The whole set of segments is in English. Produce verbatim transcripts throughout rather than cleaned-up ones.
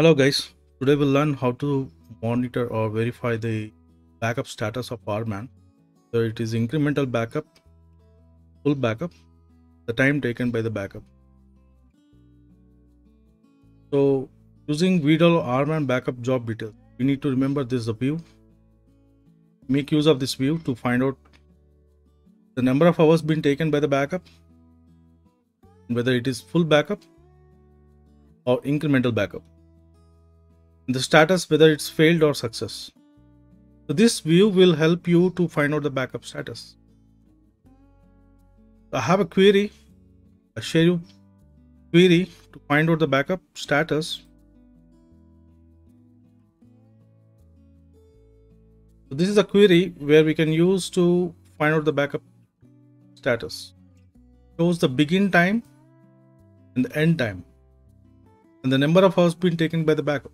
Hello guys, today we'll learn how to monitor or verify the backup status of R man. So it is incremental backup, full backup, the time taken by the backup. So using V$R man backup job details, we need to remember this is a view. Make use of this view to find out the number of hours been taken by the backup, whether it is full backup or incremental backup. The status, whether it's failed or success. So this view will help you to find out the backup status. I have a query. I share you query to find out the backup status. So this is a query where we can use to find out the backup status. Shows the begin time and the end time and the number of hours been taken by the backup.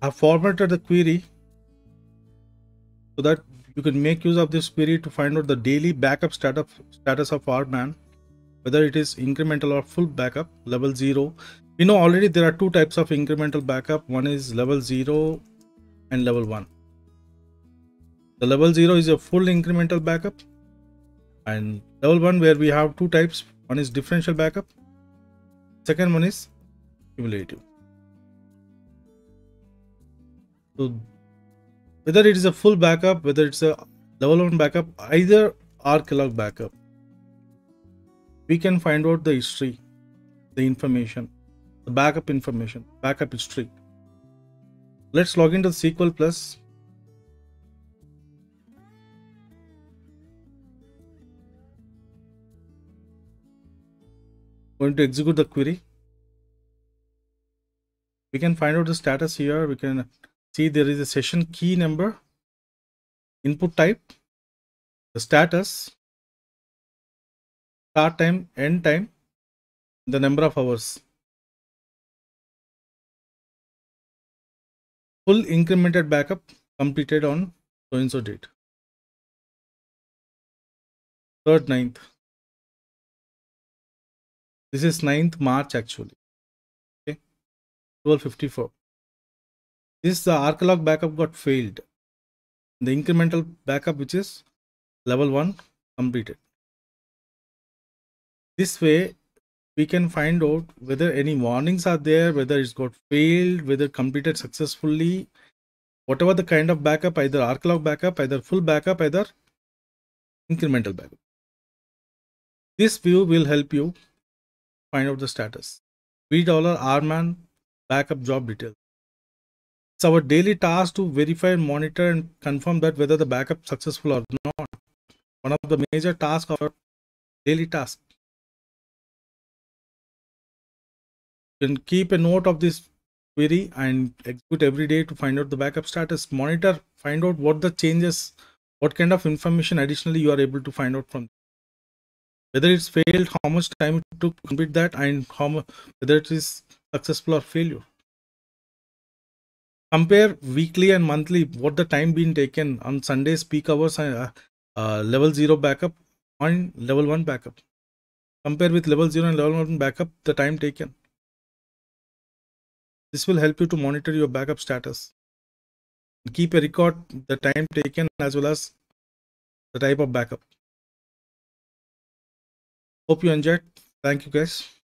I have formatted the query so that you can make use of this query to find out the daily backup status status of R man, whether it is incremental or full backup level zero. We know already there are two types of incremental backup. One is level zero and level one. The level zero is a full incremental backup, and level one, where we have two types. One is differential backup. Second one is cumulative. So whether it is a full backup, whether it's a level one backup, either ArcLog backup, we can find out the history, the information, the backup information, backup history. Let's log into S Q L Plus. Going to execute the query. We can find out the status here. We can see there is a session key number, input type, the status, start time, end time, the number of hours. Full incremented backup completed on so and so date, third ninth. This is ninth March actually. Okay, twelve fifty-four. This the ArcLog backup got failed. The incremental backup, which is level one, completed. This way we can find out whether any warnings are there, whether it's got failed, whether completed successfully, whatever the kind of backup, either ArcLog backup, either full backup, either incremental backup. This view will help you find out the status. V$R man backup job details. It's our daily task to verify, monitor, and confirm that whether the backup is successful or not. One of the major tasks of our daily task. You can keep a note of this query and execute every day to find out the backup status. Monitor, find out what the changes, what kind of information additionally you are able to find out from. Whether it's failed, how much time it took to complete that, and how much, whether it is successful or failure. Compare weekly and monthly what the time being taken on Sundays, peak hours, uh, uh, level zero backup on level one backup. Compare with level zero and level one backup the time taken. This will help you to monitor your backup status. Keep a record the time taken as well as the type of backup. Hope you enjoyed. Thank you guys.